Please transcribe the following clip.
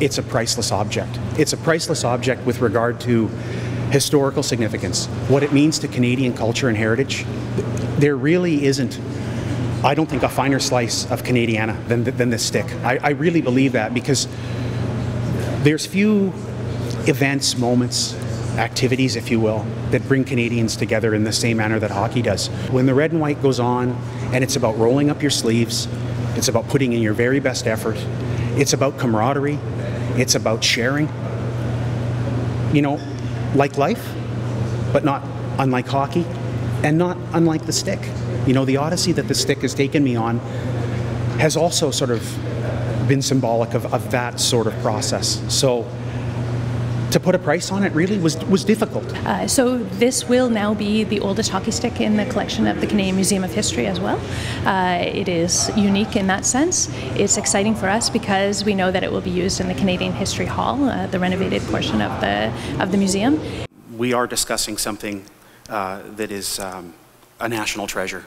It's a priceless object. It's a priceless object with regard to historical significance, what it means to Canadian culture and heritage. There really isn't, I don't think, a finer slice of Canadiana than this stick. I really believe that, because there's few events, moments, activities, if you will, that bring Canadians together in the same manner that hockey does. When the red and white goes on, and it's about rolling up your sleeves, it's about putting in your very best effort, it's about camaraderie, it's about sharing. You know, like life, but not unlike hockey, and not unlike the stick. You know, the odyssey that the stick has taken me on has also sort of been symbolic of that sort of process. So to put a price on it really was difficult. So this will now be the oldest hockey stick in the collection of the Canadian Museum of History as well. It is unique in that sense. It's exciting for us because we know that it will be used in the Canadian History Hall, the renovated portion of the museum. We are discussing something that is a national treasure.